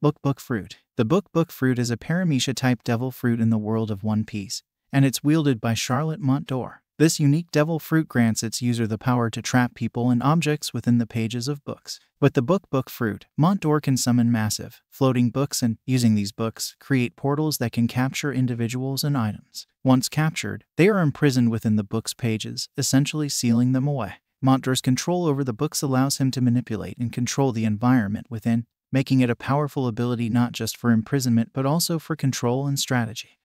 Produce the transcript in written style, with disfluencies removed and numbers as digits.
Book Book Fruit. The Book Book Fruit is a paramecia-type devil fruit in the world of One Piece, and it's wielded by Charlotte Mont-d'Or. This unique devil fruit grants its user the power to trap people and objects within the pages of books. With the Book Book Fruit, Mont-d'Or can summon massive, floating books and, using these books, create portals that can capture individuals and items. Once captured, they are imprisoned within the book's pages, essentially sealing them away. Mont-d'Or's control over the books allows him to manipulate and control the environment within, making it a powerful ability not just for imprisonment but also for control and strategy.